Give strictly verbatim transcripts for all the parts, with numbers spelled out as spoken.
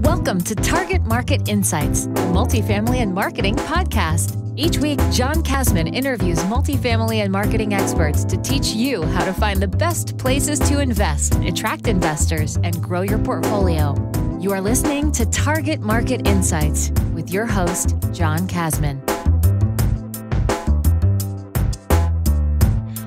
Welcome to Target Market Insights, multifamily and marketing podcast. Each week, John Casmon interviews multifamily and marketing experts to teach you how to find the best places to invest, attract investors, and grow your portfolio. You are listening to Target Market Insights with your host, John Casmon.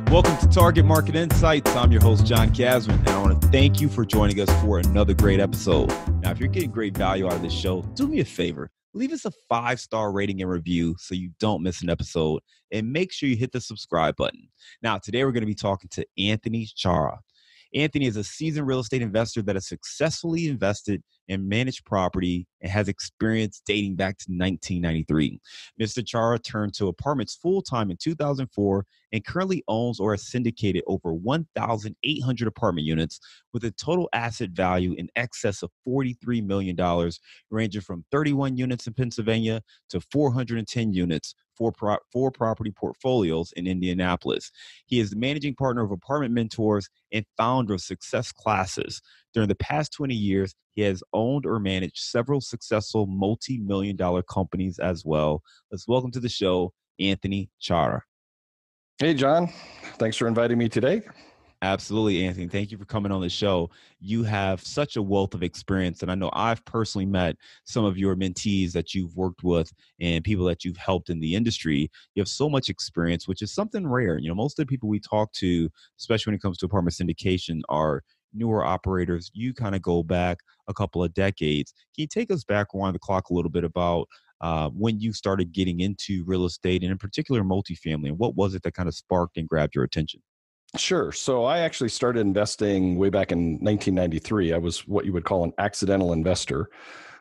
Welcome to Target Market Insights. I'm your host, John Casmon, and I want to thank you for joining us for another great episode. Now, if you're getting great value out of this show, do me a favor. Leave us a five-star rating and review so you don't miss an episode, and make sure you hit the subscribe button. Now, today we're going to be talking to Anthony Chara. Anthony is a seasoned real estate investor that has successfully invested and managed property and has experience dating back to nineteen ninety-three. Mister Chara turned to apartments full-time in two thousand four and currently owns or has syndicated over one thousand eight hundred apartment units with a total asset value in excess of forty-three million dollars, ranging from thirty-one units in Pennsylvania to four hundred ten units, four, pro four property portfolios in Indianapolis. He is the managing partner of Apartment Mentors and founder of Success Classes. During the past twenty years, he has owned or managed several successful multi-million dollar companies as well. Let's welcome to the show, Anthony Chara. Hey, John. Thanks for inviting me today. Absolutely, Anthony. Thank you for coming on the show. You have such a wealth of experience, and I know I've personally met some of your mentees that you've worked with and people that you've helped in the industry. You have so much experience, which is something rare. You know, most of the people we talk to, especially when it comes to apartment syndication, are newer operators. You kind of go back a couple of decades. Can you take us back around the clock a little bit about uh, when you started getting into real estate, and in particular multifamily, and what was it that kind of sparked and grabbed your attention? Sure. So I actually started investing way back in nineteen ninety-three. I was what you would call an accidental investor.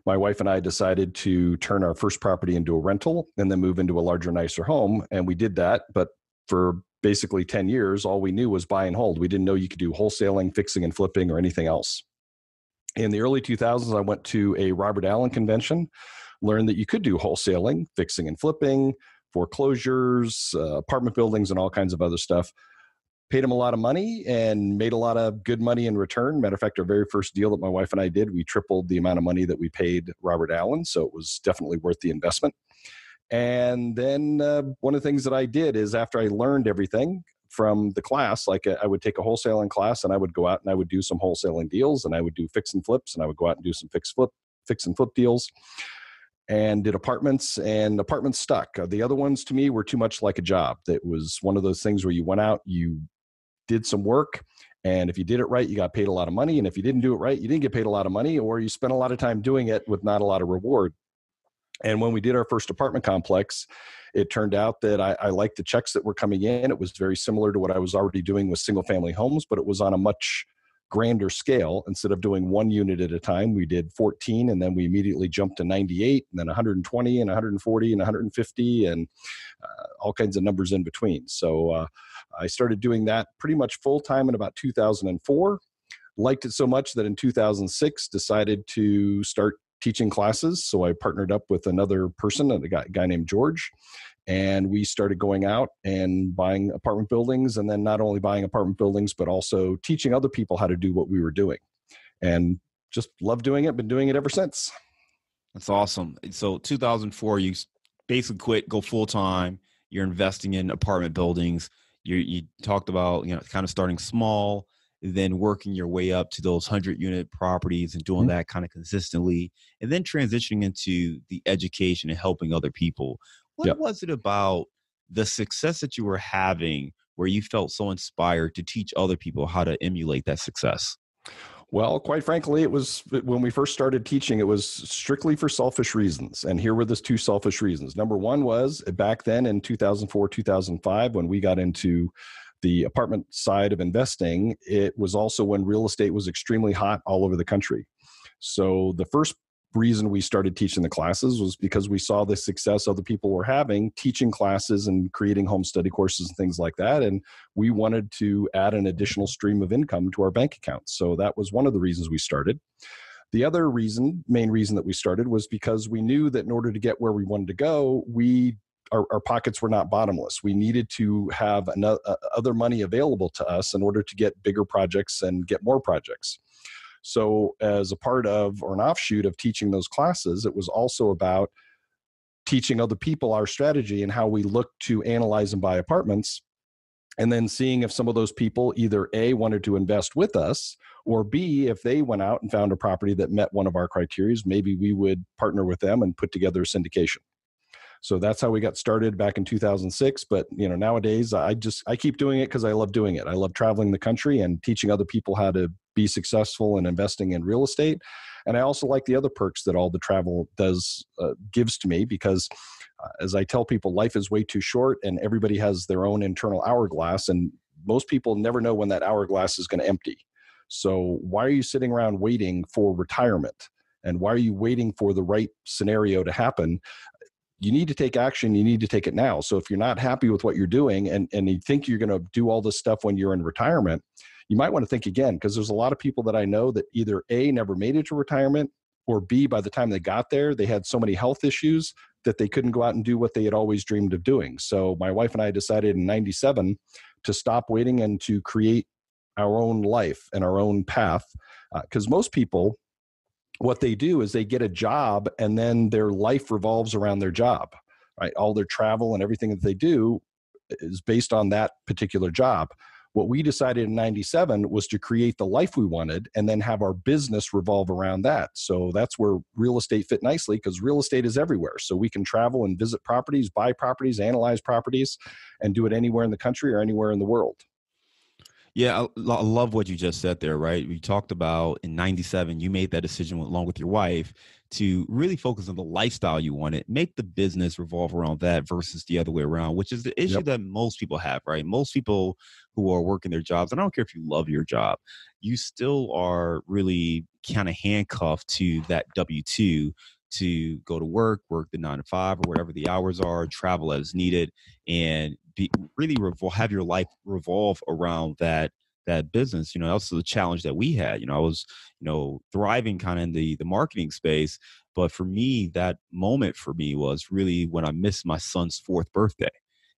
My wife and I decided to turn our first property into a rental and then move into a larger, nicer home. And we did that. But for basically ten years, all we knew was buy and hold. We didn't know you could do wholesaling, fixing and flipping, or anything else. In the early two thousands, I went to a Robert Allen convention, learned that you could do wholesaling, fixing and flipping, foreclosures, uh, apartment buildings, and all kinds of other stuff. Paid him a lot of money and made a lot of good money in return. Matter of fact, our very first deal that my wife and I did, we tripled the amount of money that we paid Robert Allen. So it was definitely worth the investment. And then uh, one of the things that I did is after I learned everything from the class, like a, I would take a wholesaling class and I would go out and I would do some wholesaling deals and I would do fix and flips and I would go out and do some fix, flip, fix and flip deals. And did apartments, and apartments stuck. The other ones to me were too much like a job. That was one of those things where you went out, you did some work, and if you did it right, you got paid a lot of money. And if you didn't do it right, you didn't get paid a lot of money, or you spent a lot of time doing it with not a lot of reward. And when we did our first apartment complex, it turned out that I, I liked the checks that were coming in. It was very similar to what I was already doing with single family homes, but it was on a much grander scale. Instead of doing one unit at a time, we did fourteen, and then we immediately jumped to ninety-eight, and then one hundred twenty, and one hundred forty, and one hundred fifty, and uh, all kinds of numbers in between. So uh, I started doing that pretty much full-time in about two thousand four. Liked it so much that in two thousand six, decided to start teaching classes. So I partnered up with another person, a guy, a guy named George, and we started going out and buying apartment buildings, and then not only buying apartment buildings, but also teaching other people how to do what we were doing. And just love doing it, been doing it ever since. That's awesome. So two thousand four, you basically quit, go full-time, you're investing in apartment buildings. You, you talked about, you know, kind of starting small, then working your way up to those hundred unit properties and doing mm-hmm. that kind of consistently, and then transitioning into the education and helping other people. What yep. was it about the success that you were having where you felt so inspired to teach other people how to emulate that success? Well, quite frankly, it was when we first started teaching, it was strictly for selfish reasons. And here were the two selfish reasons. Number one was back then in two thousand four, two thousand five, when we got into the apartment side of investing, it was also when real estate was extremely hot all over the country. So the first reason we started teaching the classes was because we saw the success other people were having teaching classes and creating home study courses and things like that. And we wanted to add an additional stream of income to our bank accounts. So that was one of the reasons we started. The other reason, main reason that we started, was because we knew that in order to get where we wanted to go, we Our, our pockets were not bottomless. We needed to have another, uh, other money available to us in order to get bigger projects and get more projects. So as a part of, or an offshoot of teaching those classes, it was also about teaching other people our strategy and how we look to analyze and buy apartments, and then seeing if some of those people either A, wanted to invest with us, or B, if they went out and found a property that met one of our criterias, maybe we would partner with them and put together a syndication. So that's how we got started back in two thousand six. But you know, nowadays, I just I keep doing it because I love doing it. I love traveling the country and teaching other people how to be successful in investing in real estate. And I also like the other perks that all the travel does uh, gives to me, because uh, as I tell people, life is way too short and everybody has their own internal hourglass. And most people never know when that hourglass is going to empty. So why are you sitting around waiting for retirement? And why are you waiting for the right scenario to happen? You need to take action. You need to take it now. So if you're not happy with what you're doing and, and you think you're going to do all this stuff when you're in retirement, you might want to think again, because there's a lot of people that I know that either A, never made it to retirement, or B, by the time they got there, they had so many health issues that they couldn't go out and do what they had always dreamed of doing. So my wife and I decided in ninety-seven to stop waiting and to create our own life and our own path, because uh, most people, what they do is they get a job and then their life revolves around their job, right? All their travel and everything that they do is based on that particular job. What we decided in ninety-seven was to create the life we wanted and then have our business revolve around that. So that's where real estate fit nicely, because real estate is everywhere. So we can travel and visit properties, buy properties, analyze properties, and do it anywhere in the country or anywhere in the world. Yeah, I love what you just said there, right? We talked about in ninety-seven, you made that decision along with your wife to really focus on the lifestyle you wanted, make the business revolve around that versus the other way around, which is the issue yep. that most people have, right? Most people who are working their jobs, and I don't care if you love your job, you still are really kind of handcuffed to that W two to go to work, work the nine to five or whatever the hours are, travel as needed, and be, really revol- have your life revolve around that that business. You know, that's the challenge that we had. You know, I was, you know, thriving kind of in the the marketing space, but for me, that moment for me was really when I missed my son's fourth birthday.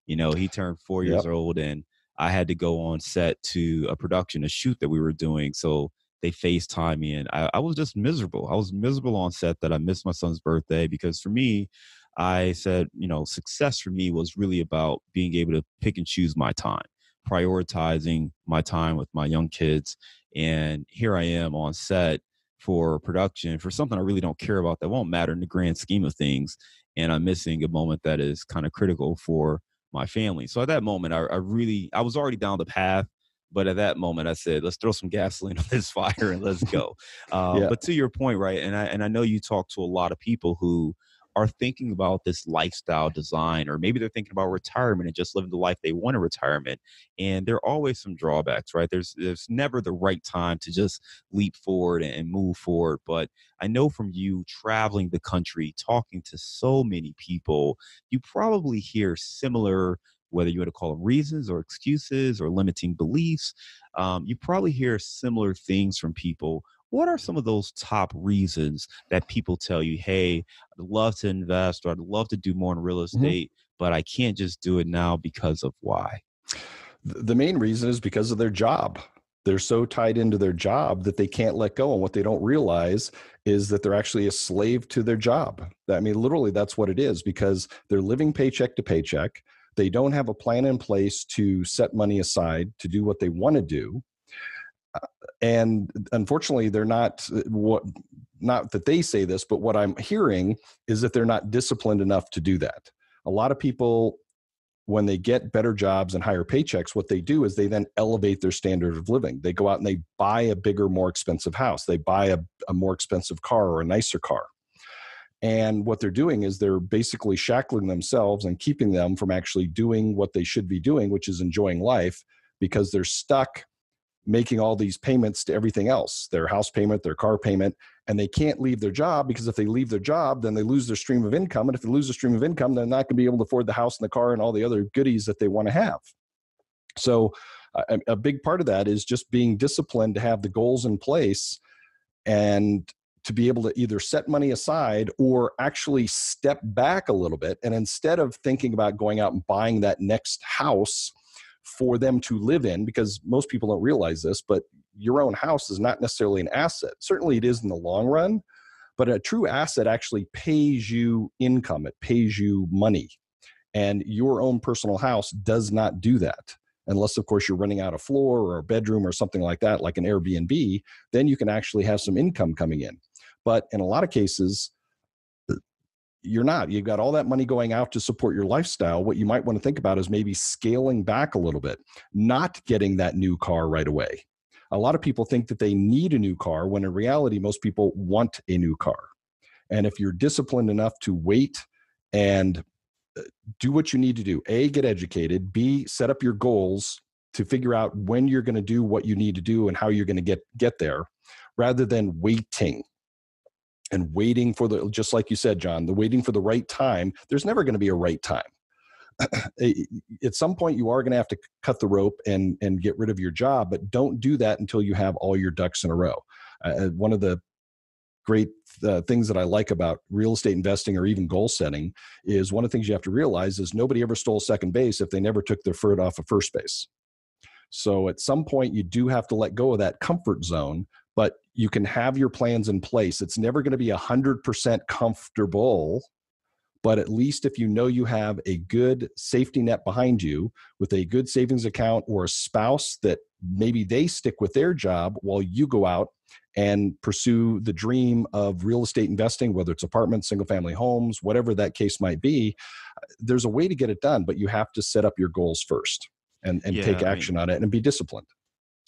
You know, he turned four yep. years old, and I had to go on set to a production, a shoot that we were doing. So they FaceTime me, and I, I was just miserable. I was miserable on set that I missed my son's birthday, because for me, I said, you know, success for me was really about being able to pick and choose my time, prioritizing my time with my young kids. And here I am on set for production for something I really don't care about, that won't matter in the grand scheme of things. And I'm missing a moment that is kind of critical for my family. So at that moment, I, I really, I was already down the path. But at that moment, I said, let's throw some gasoline on this fire and let's go. Um, yeah. But to your point, right, and I, and I know you talk to a lot of people who are thinking about this lifestyle design, or maybe they're thinking about retirement and just living the life they want in retirement. And there are always some drawbacks, right? There's there's never the right time to just leap forward and move forward. But I know from you traveling the country, talking to so many people, you probably hear similar, whether you want to call them reasons or excuses or limiting beliefs, um, you probably hear similar things from people. What are some of those top reasons that people tell you, hey, I'd love to invest, or I'd love to do more in real estate, mm-hmm. but I can't just do it now because of why? The main reason is because of their job. They're so tied into their job that they can't let go. And what they don't realize is that they're actually a slave to their job. I mean, literally, that's what it is, because they're living paycheck to paycheck. They don't have a plan in place to set money aside to do what they want to do. Uh, and unfortunately, they're not what, not that they say this, but what I'm hearing is that they're not disciplined enough to do that. A lot of people, when they get better jobs and higher paychecks, what they do is they then elevate their standard of living. They go out and they buy a bigger, more expensive house. They buy a, a more expensive car or a nicer car. And what they're doing is they're basically shackling themselves and keeping them from actually doing what they should be doing, which is enjoying life, because they're stuck making all these payments to everything else, their house payment, their car payment, and they can't leave their job, because if they leave their job, then they lose their stream of income. And if they lose their stream of income, they're not going to be able to afford the house and the car and all the other goodies that they want to have. So a, a big part of that is just being disciplined to have the goals in place and to be able to either set money aside or actually step back a little bit. And instead of thinking about going out and buying that next house for them to live in, because most people don't realize this, but your own house is not necessarily an asset. Certainly it is in the long run, but a true asset actually pays you income. It pays you money. And your own personal house does not do that. Unless, of course, you're renting out a floor or a bedroom or something like that, like an Airbnb, then you can actually have some income coming in. But in a lot of cases, you're not. You've got all that money going out to support your lifestyle. What you might want to think about is maybe scaling back a little bit, not getting that new car right away. A lot of people think that they need a new car when in reality, most people want a new car. And if you're disciplined enough to wait and do what you need to do, A, get educated, B, set up your goals to figure out when you're going to do what you need to do and how you're going to get, get there, rather than waiting. And waiting for the, just like you said, John, the waiting for the right time, there's never going to be a right time. At some point, you are going to have to cut the rope and, and get rid of your job, but don't do that until you have all your ducks in a row. Uh, one of the great uh, things that I like about real estate investing or even goal setting is one of the things you have to realize is nobody ever stole second base if they never took their foot off of first base. So at some point, you do have to let go of that comfort zone, but you can have your plans in place. It's never going to be one hundred percent comfortable, but at least if you know you have a good safety net behind you with a good savings account or a spouse that maybe they stick with their job while you go out and pursue the dream of real estate investing, whether it's apartments, single family homes, whatever that case might be, there's a way to get it done, but you have to set up your goals first and, and yeah, take action I mean, on it and be disciplined.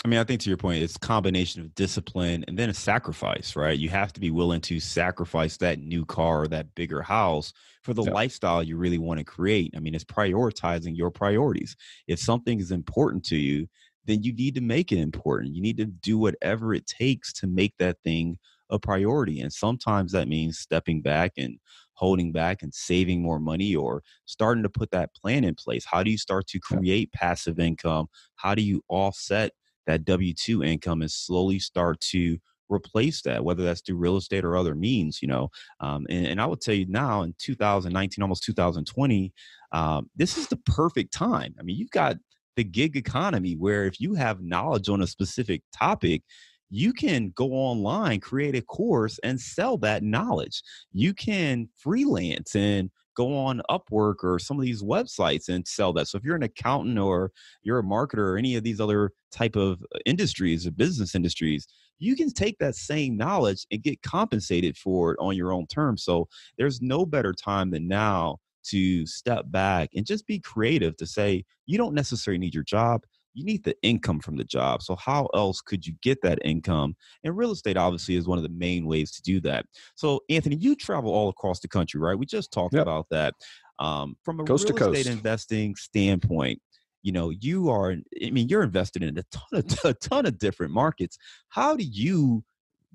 I mean, I think to your point, it's a combination of discipline and then a sacrifice, right? You have to be willing to sacrifice that new car or that bigger house for the yeah. lifestyle you really want to create. I mean, it's prioritizing your priorities. If something is important to you, then you need to make it important. You need to do whatever it takes to make that thing a priority. And sometimes that means stepping back and holding back and saving more money or starting to put that plan in place. How do you start to create yeah. passive income? How do you offset that W two income and slowly start to replace that, whether that's through real estate or other means, you know? Um, and, and I would tell you now in two thousand nineteen, almost two thousand twenty, um, this is the perfect time. I mean, you've got the gig economy where if you have knowledge on a specific topic, you can go online, create a course and sell that knowledge. You can freelance and go on Upwork or some of these websites and sell that. So if you're an accountant or you're a marketer or any of these other type of industries or business industries, you can take that same knowledge and get compensated for it on your own terms. So there's no better time than now to step back and just be creative to say, you don't necessarily need your job. You need the income from the job. So how else could you get that income? And real estate obviously is one of the main ways to do that. So Anthony, you travel all across the country, right? We just talked yep. about that. Um, from a coast real to estate coast. investing standpoint, you know, you are, I mean, you're invested in a ton of, a ton of different markets. How do you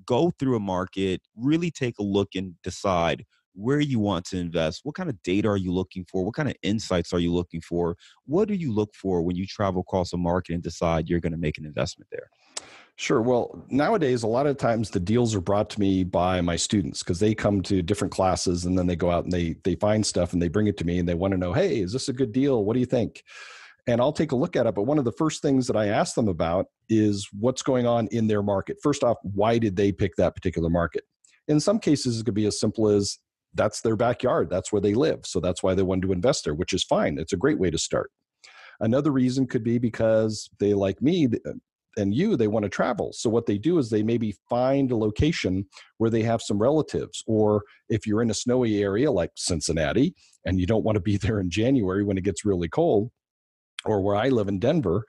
go through a market, really take a look and decide where you want to invest? What kind of data are you looking for? What kind of insights are you looking for? What do you look for when you travel across a market and decide you're going to make an investment there? Sure. Well, nowadays, a lot of times the deals are brought to me by my students because they come to different classes and then they go out and they they find stuff and they bring it to me and they want to know, hey, is this a good deal? What do you think? And I'll take a look at it. But one of the first things that I ask them about is what's going on in their market. First off, why did they pick that particular market? In some cases, it could be as simple as that's their backyard. That's where they live. So that's why they wanted to invest there, which is fine. It's a great way to start. Another reason could be because they, like me and you, they want to travel. So what they do is they maybe find a location where they have some relatives, or if you're in a snowy area like Cincinnati and you don't want to be there in January when it gets really cold, or where I live in Denver,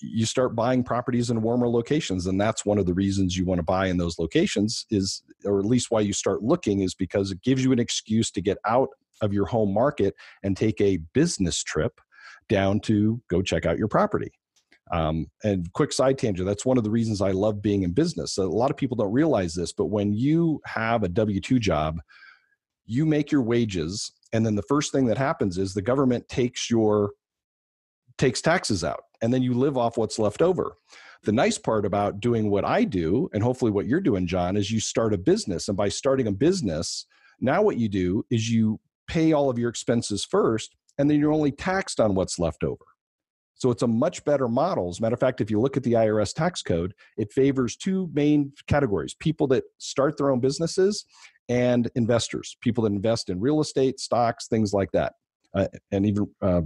you start buying properties in warmer locations. And that's one of the reasons you want to buy in those locations is, or at least why you start looking is because it gives you an excuse to get out of your home market and take a business trip down to go check out your property. Um, and quick side tangent, that's one of the reasons I love being in business. So a lot of people don't realize this, but when you have a W two job, you make your wages. And then the first thing that happens is the government takes your takes taxes out, and then you live off what's left over. The nice part about doing what I do, and hopefully what you're doing, John, is you start a business. And by starting a business, now what you do is you pay all of your expenses first, and then you're only taxed on what's left over. So it's a much better model. As a matter of fact, if you look at the I R S tax code, it favors two main categories: people that start their own businesses and investors, people that invest in real estate, stocks, things like that. Uh, and even, uh,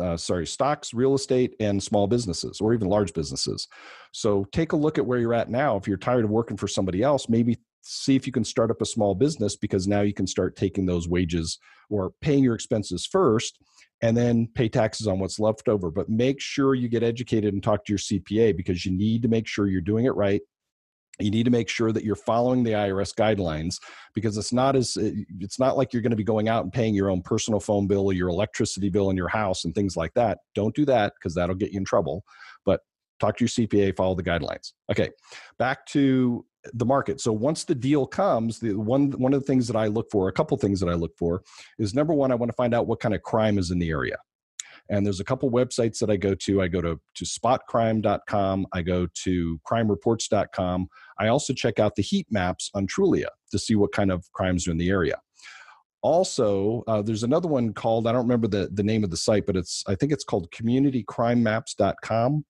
uh, sorry, stocks, real estate, and small businesses, or even large businesses. So take a look at where you're at now. If you're tired of working for somebody else, maybe see if you can start up a small business, because now you can start taking those wages or paying your expenses first and then pay taxes on what's left over. But make sure you get educated and talk to your C P A, because you need to make sure you're doing it right. You need to make sure that you're following the I R S guidelines, because it's not as it's not like you're going to be going out and paying your own personal phone bill, or your electricity bill in your house and things like that. Don't do that, because that'll get you in trouble. But talk to your C P A, follow the guidelines. Okay, back to the market. So once the deal comes, the one one of the things that I look for, a couple things that I look for, is number one, I want to find out what kind of crime is in the area. And there's a couple websites that I go to. I go to, to spot crime dot com. I go to crime reports dot com. I also check out the heat maps on Trulia to see what kind of crimes are in the area. Also, uh, there's another one called, I don't remember the, the name of the site, but it's I think it's called community crime maps dot com.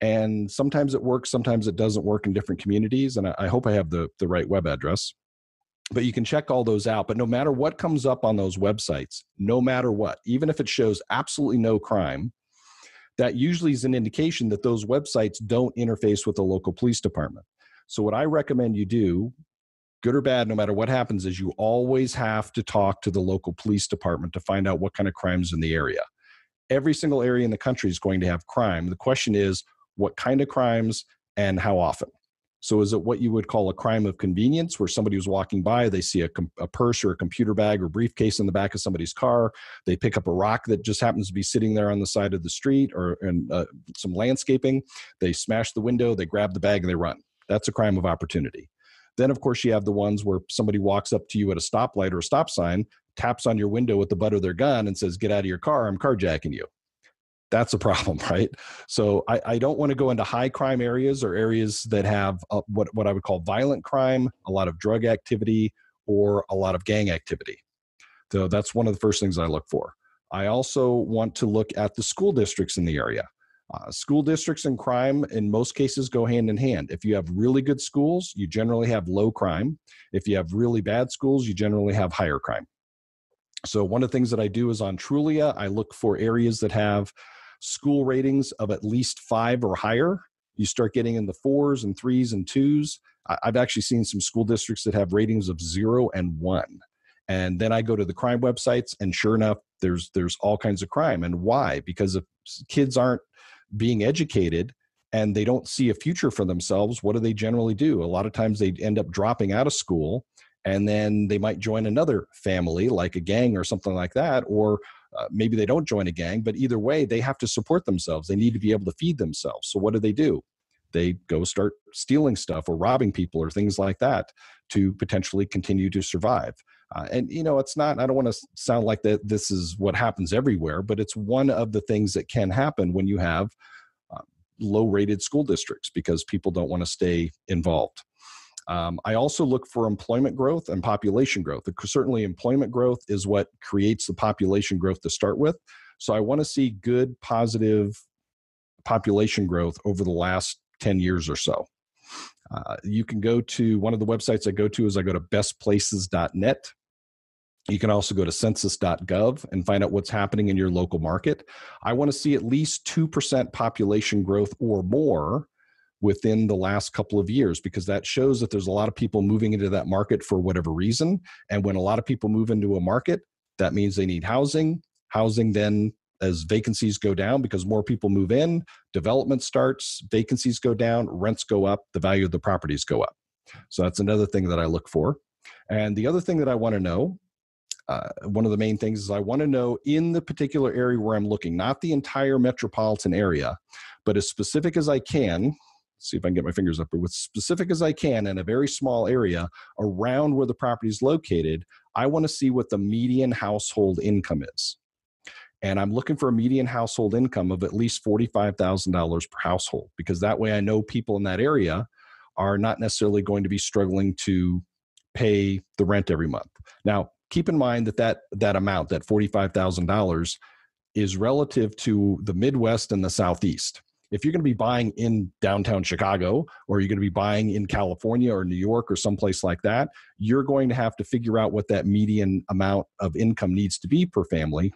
And sometimes it works, sometimes it doesn't work in different communities. And I, I hope I have the, the right web address. But you can check all those out. But no matter what comes up on those websites, no matter what, even if it shows absolutely no crime, that usually is an indication that those websites don't interface with the local police department. So what I recommend you do, good or bad, no matter what happens, is you always have to talk to the local police department to find out what kind of crime's in the area. Every single area in the country is going to have crime. The question is, what kind of crimes and how often? So is it what you would call a crime of convenience, where somebody was walking by, they see a, a purse or a computer bag or briefcase in the back of somebody's car, they pick up a rock that just happens to be sitting there on the side of the street, or and, uh, some landscaping, they smash the window, they grab the bag and they run. That's a crime of opportunity. Then of course you have the ones where somebody walks up to you at a stoplight or a stop sign, taps on your window with the butt of their gun and says, "Get out of your car, I'm carjacking you." That's a problem, right? So I, I don't want to go into high crime areas or areas that have a, what, what I would call violent crime, a lot of drug activity, or a lot of gang activity. So that's one of the first things I look for. I also want to look at the school districts in the area. Uh, school districts and crime in most cases go hand in hand. If you have really good schools, you generally have low crime. If you have really bad schools, you generally have higher crime. So one of the things that I do is on Trulia, I look for areas that have school ratings of at least five or higher. You start getting in the fours and threes and twos. I've actually seen some school districts that have ratings of zero and one. And then I go to the crime websites, and sure enough, there's there's all kinds of crime. And why? Because if kids aren't being educated and they don't see a future for themselves, what do they generally do? A lot of times they end up dropping out of school, and then they might join another family, like a gang or something like that, or Uh, maybe they don't join a gang, but either way, they have to support themselves. They need to be able to feed themselves. So what do they do? They go start stealing stuff or robbing people or things like that to potentially continue to survive. Uh, and, you know, it's not, I don't want to sound like that this is what happens everywhere, but it's one of the things that can happen when you have uh, low-rated school districts, because people don't want to stay involved. Um, I also look for employment growth and population growth. Certainly employment growth is what creates the population growth to start with. So I want to see good, positive population growth over the last ten years or so. Uh, you can go to, one of the websites I go to is I go to best places dot net. You can also go to census dot gov and find out what's happening in your local market. I want to see at least two percent population growth or more within the last couple of years, because that shows that there's a lot of people moving into that market for whatever reason. And when a lot of people move into a market, that means they need housing. Housing then, as vacancies go down because more people move in, development starts, vacancies go down, rents go up, the value of the properties go up. So that's another thing that I look for. And the other thing that I want to know, uh, one of the main things is I want to know in the particular area where I'm looking, not the entire metropolitan area, but as specific as I can, see if I can get my fingers up, but with specific as I can in a very small area around where the property is located, I want to see what the median household income is. And I'm looking for a median household income of at least forty-five thousand dollars per household, because that way I know people in that area are not necessarily going to be struggling to pay the rent every month. Now, keep in mind that that, that amount, that forty-five thousand dollars is relative to the Midwest and the Southeast. If you're going to be buying in downtown Chicago, or you're going to be buying in California or New York or someplace like that, you're going to have to figure out what that median amount of income needs to be per family,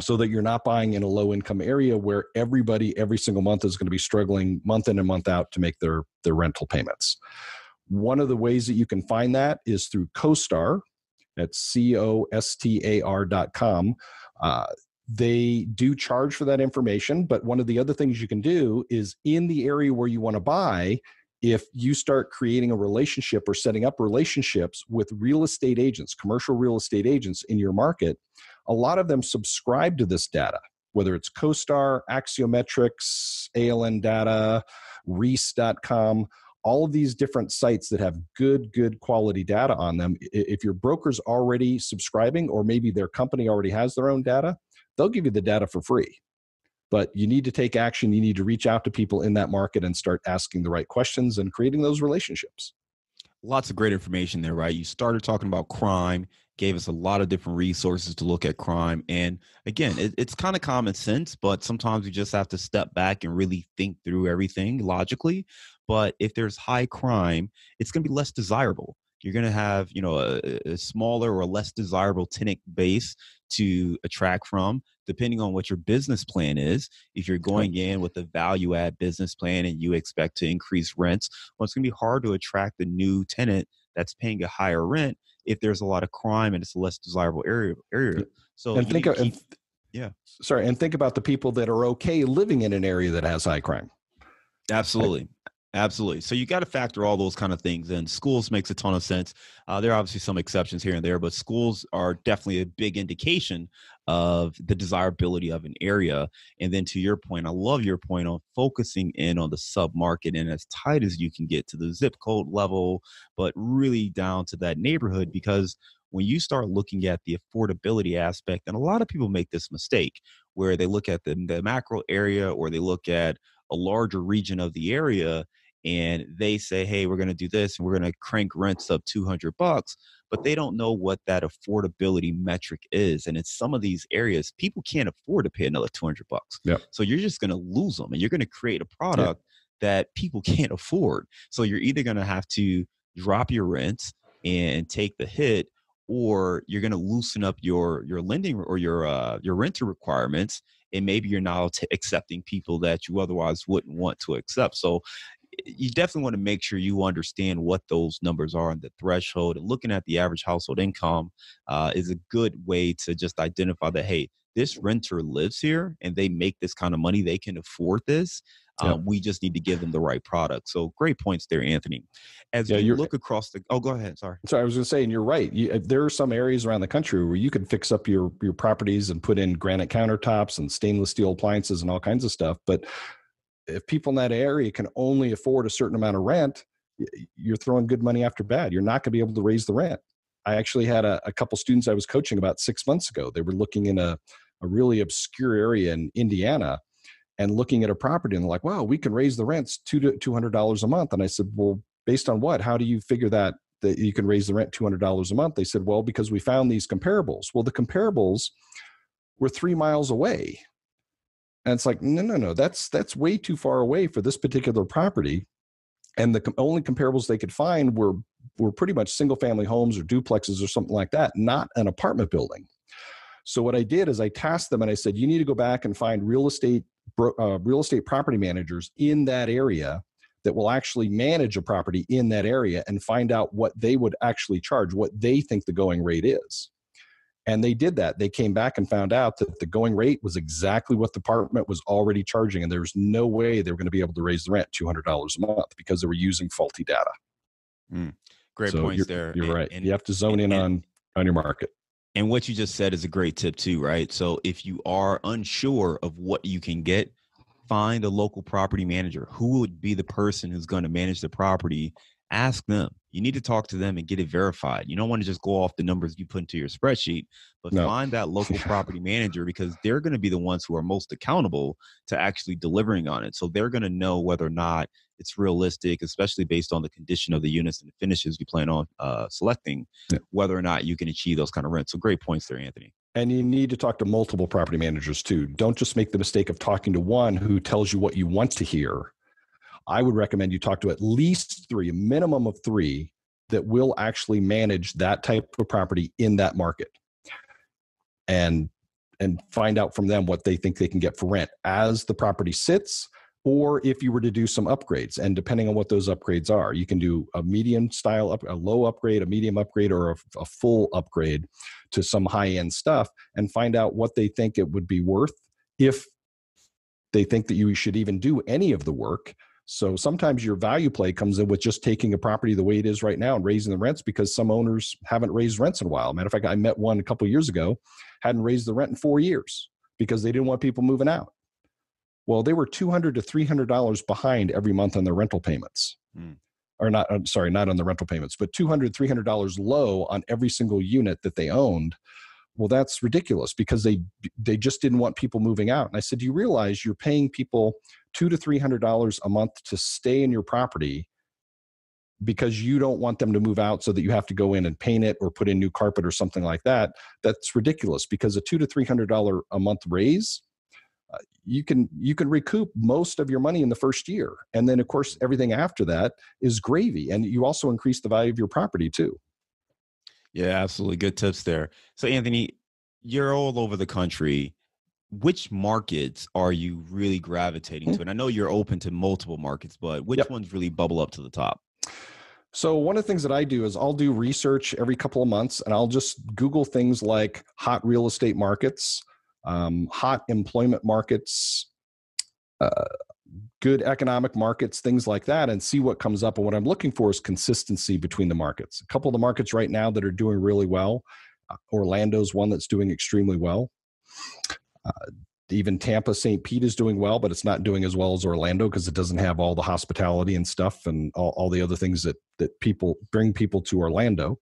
so that you're not buying in a low income area where everybody every single month is going to be struggling month in and month out to make their, their rental payments. One of the ways that you can find that is through CoStar at C O S T A R dot com. Uh, They do charge for that information, but one of the other things you can do is, in the area where you want to buy, if you start creating a relationship or setting up relationships with real estate agents, commercial real estate agents in your market, a lot of them subscribe to this data, whether it's CoStar, Axiometrics, A L N data, Reese dot com, all of these different sites that have good, good quality data on them. If your broker's already subscribing, or maybe their company already has their own data, they'll give you the data for free. But you need to take action. You need to reach out to people in that market and start asking the right questions and creating those relationships. Lots of great information there, right? You started talking about crime, gave us a lot of different resources to look at crime. And again, it, it's kind of common sense, but sometimes you just have to step back and really think through everything logically. But if there's high crime, it's going to be less desirable. You're going to have, you know, a, a smaller or less desirable tenant base to attract from, depending on what your business plan is. If you're going in with a value add business plan and you expect to increase rents, well, it's going to be hard to attract the new tenant that's paying a higher rent if there's a lot of crime and it's a less desirable area. area. So and think, keep, and th- yeah, sorry, and think about the people that are okay living in an area that has high crime. Absolutely. Like, Absolutely. So you got to factor all those kind of things in. Schools makes a ton of sense. Uh, there are obviously some exceptions here and there, but schools are definitely a big indication of the desirability of an area. And then to your point, I love your point on focusing in on the submarket and as tight as you can get to the zip code level, but really down to that neighborhood, because when you start looking at the affordability aspect, and a lot of people make this mistake where they look at the, the macro area, or they look at a larger region of the area, and they say, hey, we're going to do this and we're going to crank rents up two hundred bucks, but they don't know what that affordability metric is. And in some of these areas, people can't afford to pay another two hundred bucks. Yep. So you're just going to lose them, and you're going to create a product yep. that people can't afford. So you're either going to have to drop your rents and take the hit, or you're going to loosen up your, your lending or your, uh, your renter requirements. And maybe you're now t- accepting people that you otherwise wouldn't want to accept. So you definitely want to make sure you understand what those numbers are and the threshold. And looking at the average household income uh, is a good way to just identify that, hey, this renter lives here and they make this kind of money. They can afford this. Um, yeah. We just need to give them the right product. So great points there, Anthony. As yeah, you look across the, oh, go ahead. Sorry. Sorry, I was going to say, and you're right. You, there are some areas around the country where you can fix up your, your properties and put in granite countertops and stainless steel appliances and all kinds of stuff. But if people in that area can only afford a certain amount of rent, you're throwing good money after bad. You're not going to be able to raise the rent. I actually had a, a couple students I was coaching about six months ago. They were looking in a, a really obscure area in Indiana and looking at a property, and they're like, wow, we can raise the rents two to two hundred dollars a month. And I said, well, based on what? How do you figure that, that you can raise the rent two hundred dollars a month? They said, well, because we found these comparables. Well, the comparables were three miles away. And it's like, no, no, no, that's that's way too far away for this particular property. And the com- only comparables they could find were were pretty much single family homes or duplexes or something like that, not an apartment building. So what I did is I tasked them and I said, you need to go back and find real estate Uh, real estate property managers in that area that will actually manage a property in that area, and find out what they would actually charge, what they think the going rate is. And they did that. They came back and found out that the going rate was exactly what the apartment was already charging, and there was no way they were going to be able to raise the rent two hundred dollars a month because they were using faulty data. Mm, great so points you're, there. You're and, right. And, you have to zone and, in on, on your market. And what you just said is a great tip too, right? So if you are unsure of what you can get, find a local property manager. Who would be the person who's going to manage the property? Ask them. You need to talk to them and get it verified. You don't want to just go off the numbers you put into your spreadsheet, but no. find that local property manager, because they're going to be the ones who are most accountable to actually delivering on it. So they're going to know whether or not it's realistic, especially based on the condition of the units and the finishes you plan on uh, selecting, yeah. whether or not you can achieve those kind of rents. So great points there, Anthony. And you need to talk to multiple property managers too. Don't just make the mistake of talking to one who tells you what you want to hear. I would recommend you talk to at least three, a minimum of three, that will actually manage that type of property in that market. And, and find out from them what they think they can get for rent as the property sits, or if you were to do some upgrades. And depending on what those upgrades are, you can do a medium style, up, a low upgrade, a medium upgrade, or a, a full upgrade to some high-end stuff, and find out what they think it would be worth, if they think that you should even do any of the work. So sometimes your value play comes in with just taking a property the way it is right now and raising the rents, because some owners haven't raised rents in a while. Matter of fact, I met one a couple of years ago, hadn't raised the rent in four years because they didn't want people moving out. Well, they were two hundred to three hundred dollars behind every month on their rental payments. Mm. Or not, I'm sorry, not on the rental payments, but two hundred, three hundred dollars low on every single unit that they owned. Well, that's ridiculous, because they they just didn't want people moving out. And I said, do you realize you're paying people two hundred to three hundred dollars a month to stay in your property because you don't want them to move out, so that you have to go in and paint it or put in new carpet or something like that? That's ridiculous, because a two hundred to three hundred dollars a month raise, uh, you can you can recoup most of your money in the first year. And then, of course, everything after that is gravy. And you also increase the value of your property too. Yeah, absolutely. Good tips there. So Anthony, you're all over the country. Which markets are you really gravitating mm-hmm. to? And I know you're open to multiple markets, but which yep. ones really bubble up to the top? So one of the things that I do is I'll do research every couple of months, and I'll just Google things like hot real estate markets, um, hot employment markets, uh, good economic markets, things like that, and see what comes up. And what I'm looking for is consistency between the markets. A couple of the markets right now that are doing really well, uh, Orlando's one that's doing extremely well. Uh, even Tampa-Saint Pete is doing well, but it's not doing as well as Orlando because it doesn't have all the hospitality and stuff and all, all the other things that that people bring people to Orlando.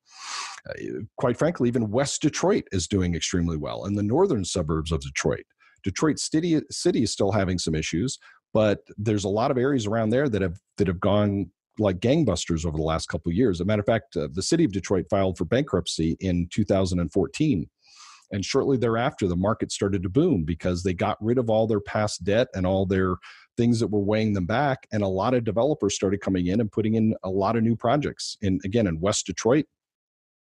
Uh, quite frankly, even West Detroit is doing extremely well, and the northern suburbs of Detroit. Detroit City, city is still having some issues, but there's a lot of areas around there that have that have gone like gangbusters over the last couple of years. As a matter of fact, uh, the city of Detroit filed for bankruptcy in two thousand fourteen. And shortly thereafter, the market started to boom because they got rid of all their past debt and all their things that were weighing them back. And a lot of developers started coming in and putting in a lot of new projects. And again, in West Detroit,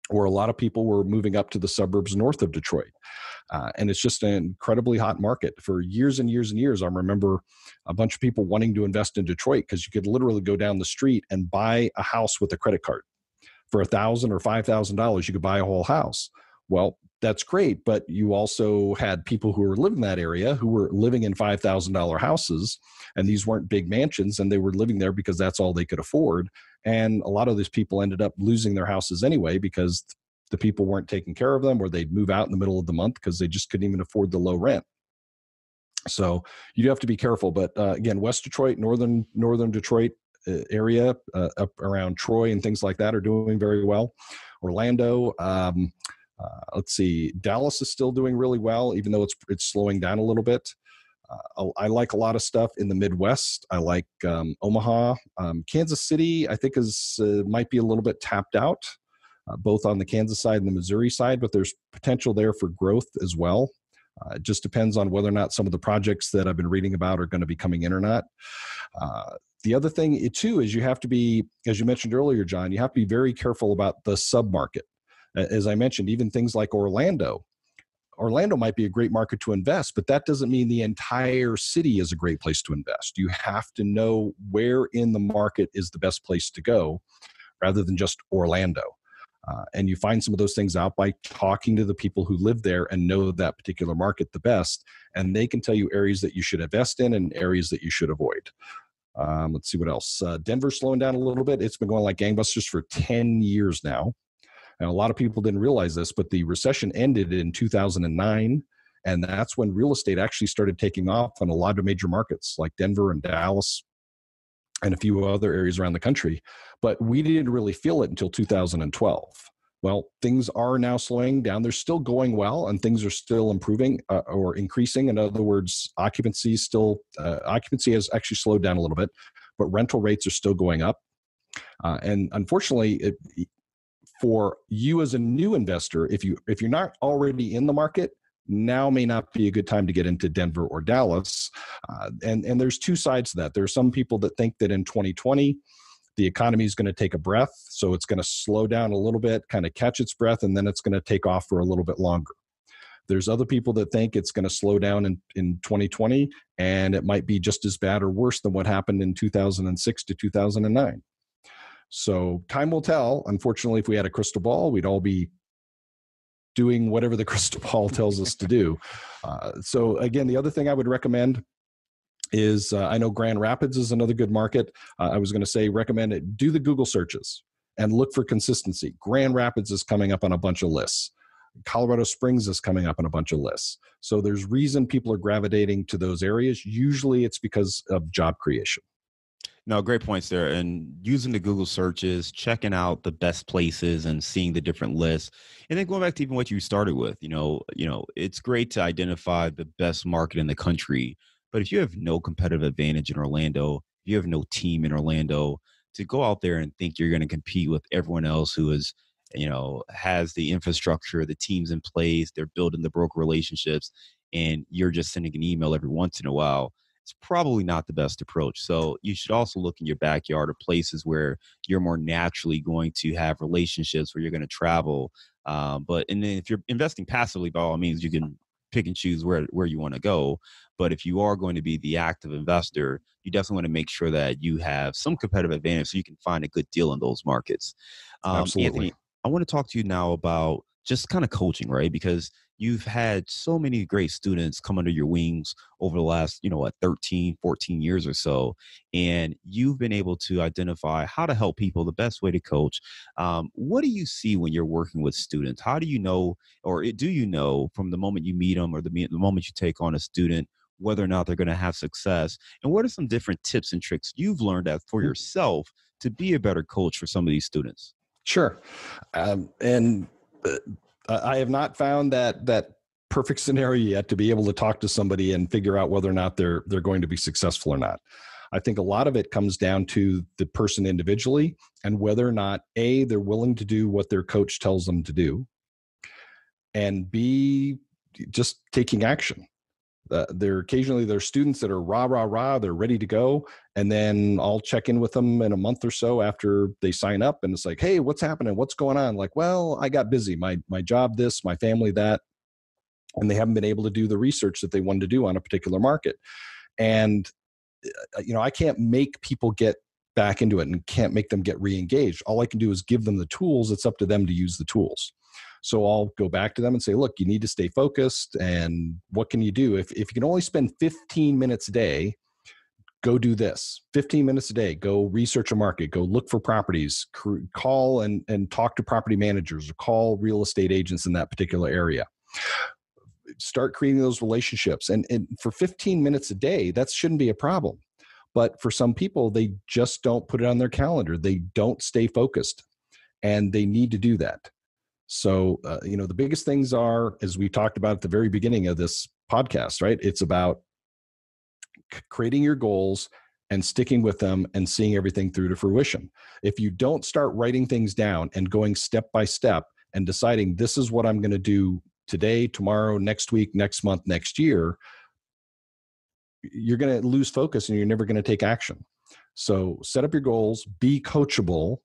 where a lot of people were moving up to the suburbs north of Detroit. Uh, and it's just an incredibly hot market for years and years and years. I remember a bunch of people wanting to invest in Detroit because you could literally go down the street and buy a house with a credit card. For a thousand dollars or five thousand dollars, you could buy a whole house. Well, that's great, but you also had people who were living in that area who were living in five thousand dollar houses, and these weren't big mansions, and they were living there because that's all they could afford. And a lot of these people ended up losing their houses anyway because the people weren't taking care of them, or they'd move out in the middle of the month because they just couldn't even afford the low rent. So you have to be careful. But uh, again, West Detroit, northern northern Detroit area uh, up around Troy and things like that are doing very well. Orlando. Um, Uh, let's see, Dallas is still doing really well, even though it's it's slowing down a little bit. Uh, I like a lot of stuff in the Midwest. I like um, Omaha. Um, Kansas City, I think, is uh, might be a little bit tapped out, uh, both on the Kansas side and the Missouri side, but there's potential there for growth as well. Uh, it just depends on whether or not some of the projects that I've been reading about are going to be coming in or not. Uh, the other thing, too, is you have to be, as you mentioned earlier, John, you have to be very careful about the submarket. As I mentioned, even things like Orlando. Orlando might be a great market to invest, but that doesn't mean the entire city is a great place to invest. You have to know where in the market is the best place to go rather than just Orlando. Uh, and you find some of those things out by talking to the people who live there and know that particular market the best, and they can tell you areas that you should invest in and areas that you should avoid. Um, let's see what else. Uh, Denver's slowing down a little bit. It's been going like gangbusters for ten years now. And a lot of people didn't realize this, but the recession ended in two thousand nine, and that's when real estate actually started taking off in a lot of major markets like Denver and Dallas and a few other areas around the country. But we didn't really feel it until two thousand twelve. Well, things are now slowing down. They're still going well, and things are still improving uh, or increasing. In other words, occupancy still uh, occupancy has actually slowed down a little bit, but rental rates are still going up. Uh, and unfortunately, it for you as a new investor, if you if you're not already in the market, now may not be a good time to get into Denver or Dallas. Uh, and, and there's two sides to that. There are some people that think that in twenty twenty, the economy is going to take a breath. So it's going to slow down a little bit, kind of catch its breath, and then it's going to take off for a little bit longer. There's other people that think it's going to slow down in, in twenty twenty, and it might be just as bad or worse than what happened in two thousand six to two thousand nine. So time will tell. Unfortunately, if we had a crystal ball, we'd all be doing whatever the crystal ball tells us to do. Uh, so again, the other thing I would recommend is, uh, I know Grand Rapids is another good market. Uh, I was going to say, recommend it. Do the Google searches and look for consistency. Grand Rapids is coming up on a bunch of lists. Colorado Springs is coming up on a bunch of lists. So there's reason people are gravitating to those areas. Usually it's because of job creation. No, great points there. And using the Google searches, checking out the best places and seeing the different lists. And then going back to even what you started with, you know, you know, it's great to identify the best market in the country, but if you have no competitive advantage in Orlando, if you have no team in Orlando, to go out there and think you're going to compete with everyone else who is, you know, has the infrastructure, the teams in place, they're building the broker relationships, and you're just sending an email every once in a while, it's probably not the best approach. So you should also look in your backyard or places where you're more naturally going to have relationships, where you're going to travel. Um, but and then if you're investing passively, by all means, you can pick and choose where, where you want to go. But if you are going to be the active investor, you definitely want to make sure that you have some competitive advantage so you can find a good deal in those markets. Um, Absolutely. Anthony, I want to talk to you now about just kind of coaching, right? Because you've had so many great students come under your wings over the last, you know, what, thirteen, fourteen years or so. And you've been able to identify how to help people, the best way to coach. Um, what do you see when you're working with students? How do you know, or do you know from the moment you meet them or the, the moment you take on a student, whether or not they're going to have success? And what are some different tips and tricks you've learned for yourself to be a better coach for some of these students? Sure. Um, and uh, I have not found that that perfect scenario yet to be able to talk to somebody and figure out whether or not they're they're going to be successful or not. I think a lot of it comes down to the person individually and whether or not, A, they're willing to do what their coach tells them to do, and B, just taking action. Uh, there occasionally there are students that are rah, rah, rah, they're ready to go. And then I'll check in with them in a month or so after they sign up. And it's like, hey, what's happening? What's going on? Like, well, I got busy, my, my job, this, my family, that, and they haven't been able to do the research that they wanted to do on a particular market. And, you know, I can't make people get back into it and can't make them get re-engaged. All I can do is give them the tools. It's up to them to use the tools. So I'll go back to them and say, look, you need to stay focused. And what can you do? If, if you can only spend fifteen minutes a day, go do this. fifteen minutes a day, go research a market, go look for properties, call and, and talk to property managers or call real estate agents in that particular area. Start creating those relationships. And, and for fifteen minutes a day, that shouldn't be a problem. But for some people, they just don't put it on their calendar. They don't stay focused, and they need to do that. So, uh, you know, the biggest things are, as we talked about at the very beginning of this podcast, right? It's about c- creating your goals and sticking with them and seeing everything through to fruition. If you don't start writing things down and going step by step and deciding this is what I'm going to do today, tomorrow, next week, next month, next year, you're going to lose focus and you're never going to take action. So set up your goals, be coachable.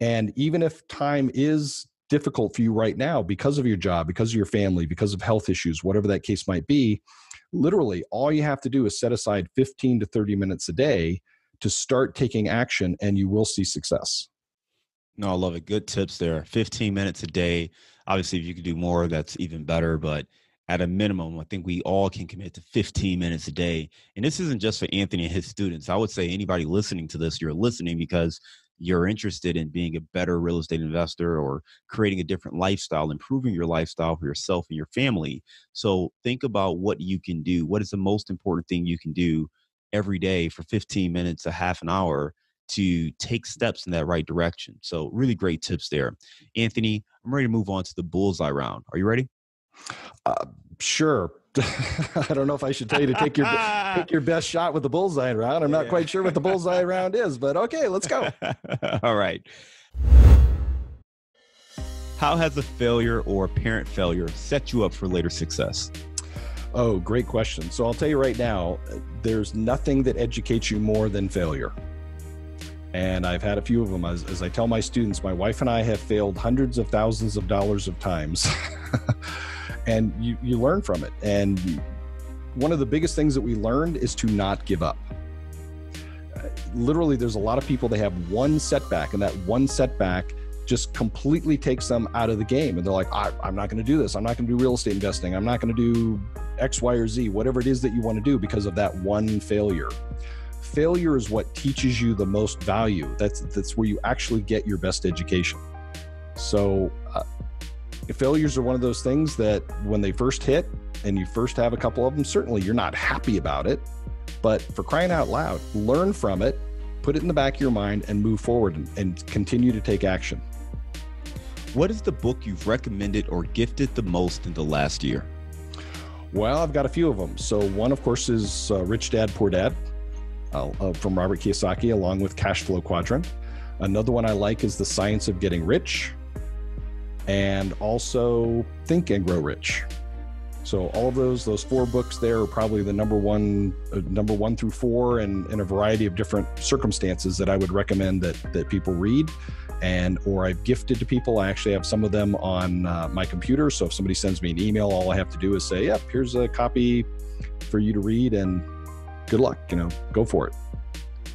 And even if time is difficult for you right now because of your job, because of your family, because of health issues, whatever that case might be, literally all you have to do is set aside fifteen to thirty minutes a day to start taking action, and you will see success. No, I love it. Good tips there. fifteen minutes a day. Obviously, if you could do more, that's even better. But at a minimum, I think we all can commit to fifteen minutes a day. And this isn't just for Anthony and his students. I would say anybody listening to this, you're listening because you're interested in being a better real estate investor or creating a different lifestyle, improving your lifestyle for yourself and your family. So think about what you can do. What is the most important thing you can do every day for fifteen minutes, a half an hour, to take steps in that right direction? So really great tips there. Anthony, I'm ready to move on to the bullseye round. Are you ready? Uh, sure. I don't know if I should tell you to take your take your best shot with the bullseye round. I'm not quite sure what the bullseye round is, but okay, let's go. All right. How has a failure or parent failure set you up for later success? Oh, great question. So I'll tell you right now, there's nothing that educates you more than failure. And I've had a few of them. As, as I tell my students, my wife and I have failed hundreds of thousands of dollars of times. And you, you learn from it. And one of the biggest things that we learned is to not give up. Uh, literally, there's a lot of people, they have one setback, and that one setback just completely takes them out of the game. And they're like, I, I'm not gonna do this. I'm not gonna do real estate investing. I'm not gonna do X, Y, or Z, whatever it is that you wanna do because of that one failure. Failure is what teaches you the most value. That's, that's where you actually get your best education. So uh, failures are one of those things that when they first hit and you first have a couple of them, certainly you're not happy about it, but for crying out loud, learn from it, put it in the back of your mind and move forward and, and continue to take action. What is the book you've recommended or gifted the most in the last year? Well, I've got a few of them. So one, of course, is uh, Rich Dad Poor Dad uh, from Robert Kiyosaki, along with Cash Flow Quadrant. Another one I like is The Science of Getting Rich, and also Think and Grow Rich. So all of those, those four books there are probably the number one, uh, number one through four, and in a variety of different circumstances that I would recommend that that people read, and or I've gifted to people. I actually have some of them on uh, my computer. So if somebody sends me an email, all I have to do is say, "Yep, here's a copy for you to read, and good luck. You know, go for it."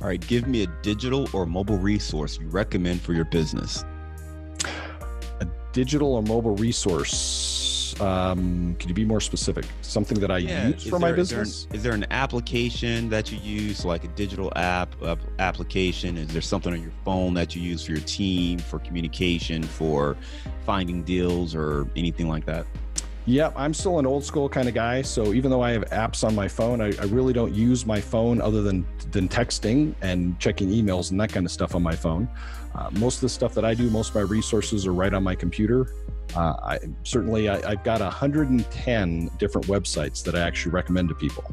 All right, give me a digital or mobile resource you recommend for your business. A digital or mobile resource. Um, could you be more specific? Something that I yeah. use is for there, my business? Is there, an, is there an application that you use, like a digital app uh, application? Is there something on your phone that you use for your team, for communication, for finding deals or anything like that? Yeah, I'm still an old school kind of guy. So even though I have apps on my phone, I, I really don't use my phone other than, than texting and checking emails and that kind of stuff on my phone. Uh, most of the stuff that I do, most of my resources are right on my computer. Uh, I, certainly, I, I've got one hundred ten different websites that I actually recommend to people.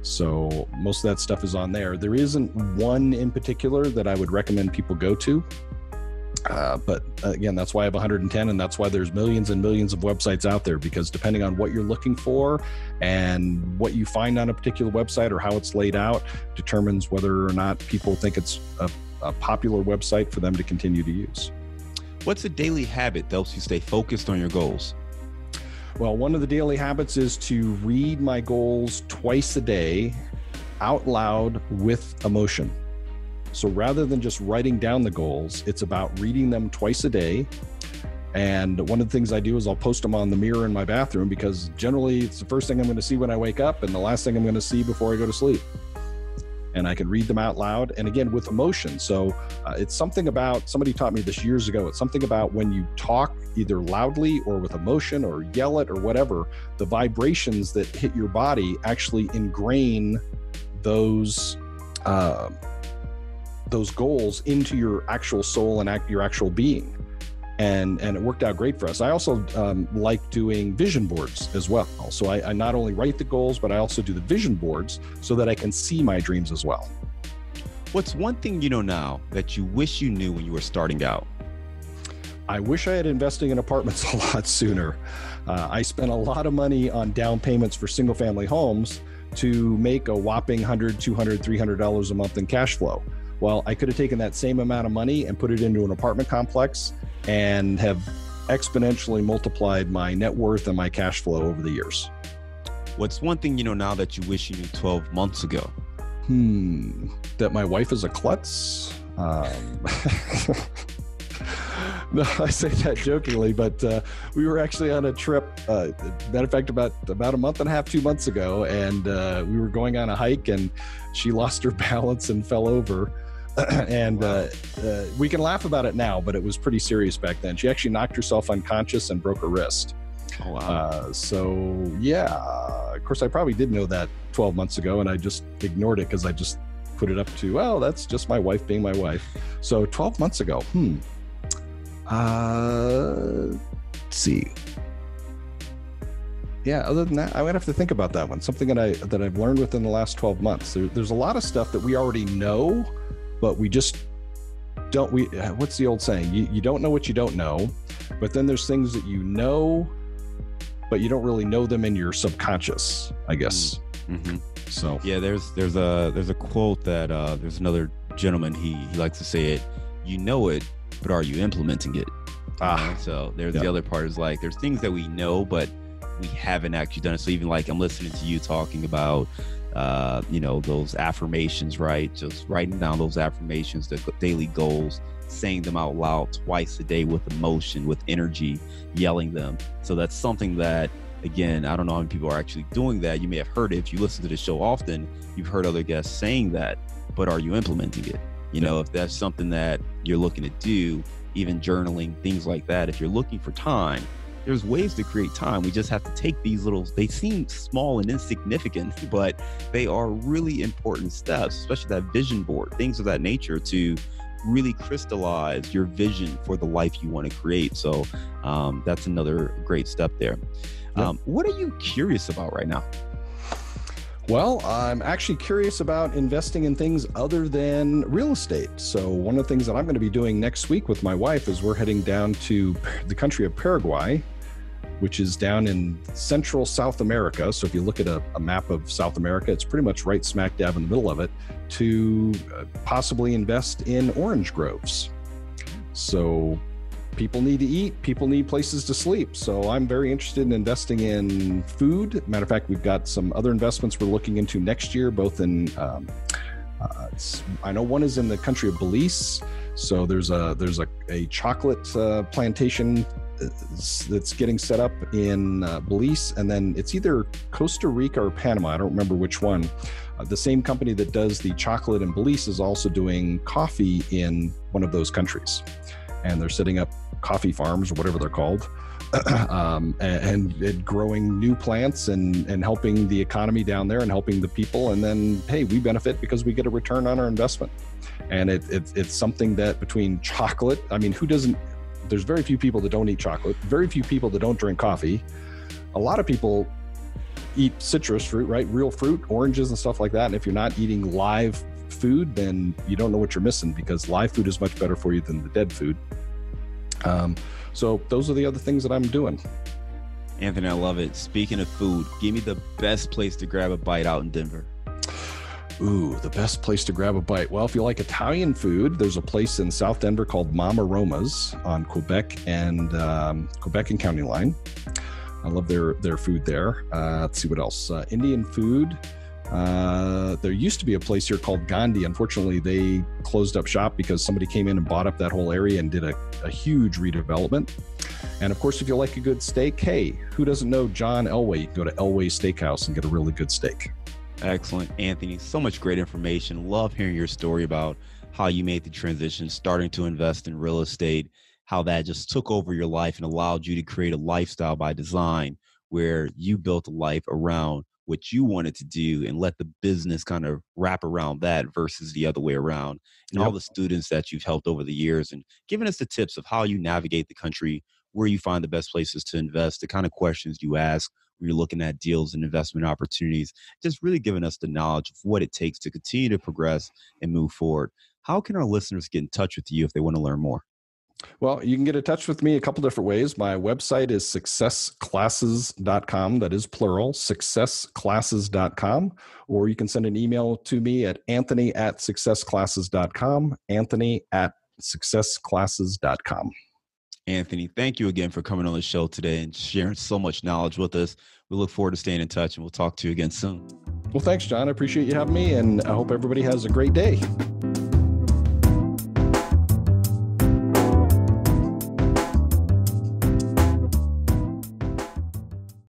So most of that stuff is on there. There isn't one in particular that I would recommend people go to. Uh, but again, that's why I have one hundred ten, and that's why there's millions and millions of websites out there, because depending on what you're looking for and what you find on a particular website or how it's laid out determines whether or not people think it's a, a popular website for them to continue to use. What's a daily habit that helps you stay focused on your goals? Well, one of the daily habits is to read my goals twice a day out loud with emotion. So rather than just writing down the goals, it's about reading them twice a day. And one of the things I do is I'll post them on the mirror in my bathroom, because generally it's the first thing I'm going to see when I wake up and the last thing I'm going to see before I go to sleep. And I can read them out loud, and again with emotion. So uh, it's something about, somebody taught me this years ago, it's something about when you talk either loudly or with emotion or yell it or whatever, the vibrations that hit your body actually ingrain those uh, those goals into your actual soul and act, your actual being. And, and it worked out great for us. I also um, like doing vision boards as well. So I, I not only write the goals, but I also do the vision boards so that I can see my dreams as well. What's one thing you know now that you wish you knew when you were starting out? I wish I had invested in apartments a lot sooner. Uh, I spent a lot of money on down payments for single family homes to make a whopping one hundred, two hundred, three hundred dollars a month in cash flow. Well, I could have taken that same amount of money and put it into an apartment complex and have exponentially multiplied my net worth and my cash flow over the years. What's one thing you know now that you wish you knew twelve months ago? Hmm, that my wife is a klutz. Um, no, I say that jokingly, but uh, we were actually on a trip, uh, matter of fact, about, about a month and a half, two months ago, and uh, we were going on a hike and she lost her balance and fell over. and wow. uh, uh, we can laugh about it now, but it was pretty serious back then. She actually knocked herself unconscious and broke her wrist. Oh, wow. Uh, so yeah, of course I probably did know that twelve months ago, and I just ignored it because I just put it up to, oh, that's just my wife being my wife. So twelve months ago, hmm. Uh, let's see. Yeah, other than that, I would have to think about that one. Something that, I, that I've learned within the last twelve months. There, there's a lot of stuff that we already know, but we just don't, we, what's the old saying? You, you don't know what you don't know. But then there's things that you know, but you don't really know them in your subconscious, I guess. Mm-hmm. So yeah, there's there's a there's a quote that uh, there's another gentleman, he, he likes to say it, you know it, but are you implementing it? Ah, right? So there's yeah. the other part is like, there's things that we know, but we haven't actually done it. So even like I'm listening to you talking about, uh, you know, those affirmations, right? Just writing down those affirmations, the daily goals, saying them out loud twice a day with emotion, with energy, yelling them. So that's something that, again, I don't know how many people are actually doing that. You may have heard it. If you listen to the show often, you've heard other guests saying that, but are you implementing it? You know, if that's something that you're looking to do, even journaling, things like that, if you're looking for time, there's ways to create time. We just have to take these little, they seem small and insignificant, but they are really important steps, especially that vision board, things of that nature, to really crystallize your vision for the life you want to create. So um, that's another great step there. Yep. Um, what are you curious about right now? Well, I'm actually curious about investing in things other than real estate. So one of the things that I'm going to be doing next week with my wife is we're heading down to the country of Paraguay, which is down in central South America. So if you look at a, a map of South America, it's pretty much right smack dab in the middle of it, to possibly invest in orange groves. So people need to eat, people need places to sleep. So I'm very interested in investing in food. Matter of fact, we've got some other investments we're looking into next year, both in, um, uh, I know one is in the country of Belize. So there's a, there's a, a chocolate uh, plantation that's getting set up in uh, Belize, and then it's either Costa Rica or Panama. I don't remember which one. Uh, the same company that does the chocolate in Belize is also doing coffee in one of those countries, and they're setting up coffee farms or whatever they're called, um, and, and growing new plants and and helping the economy down there and helping the people. And then, hey, we benefit because we get a return on our investment. And it, it it's something that between chocolate, I mean, who doesn't? There's very few people that don't eat chocolate, very few people that don't drink coffee. A lot of people eat citrus fruit, right? Real fruit, oranges and stuff like that. And if you're not eating live food, then you don't know what you're missing, because live food is much better for you than the dead food. Um, so those are the other things that I'm doing. Anthony, I love it. Speaking of food, give me the best place to grab a bite out in Denver. Ooh, the best place to grab a bite. Well, if you like Italian food, there's a place in South Denver called Mama Roma's on Quebec and um, Quebec and County Line. I love their, their food there. Uh, let's see what else. Uh, Indian food. Uh, there used to be a place here called Gandhi. Unfortunately, they closed up shop because somebody came in and bought up that whole area and did a, a huge redevelopment. And of course, if you like a good steak, hey, who doesn't know John Elway? You can go to Elway Steakhouse and get a really good steak. Excellent, Anthony. So much great information. Love hearing your story about how you made the transition, starting to invest in real estate, how that just took over your life and allowed you to create a lifestyle by design where you built a life around what you wanted to do and let the business kind of wrap around that versus the other way around. And yep. all the students that you've helped over the years and giving us the tips of how you navigate the country, where you find the best places to invest, the kind of questions you ask when you're looking at deals and investment opportunities, just really giving us the knowledge of what it takes to continue to progress and move forward. How can our listeners get in touch with you if they want to learn more? Well, you can get in touch with me a couple different ways. My website is success classes dot com. That is plural, success classes dot com. Or you can send an email to me at anthony at success classes dot com, anthony at success classes dot com. Anthony, thank you again for coming on the show today and sharing so much knowledge with us. We look forward to staying in touch, and we'll talk to you again soon. Well, thanks, John. I appreciate you having me, and I hope everybody has a great day.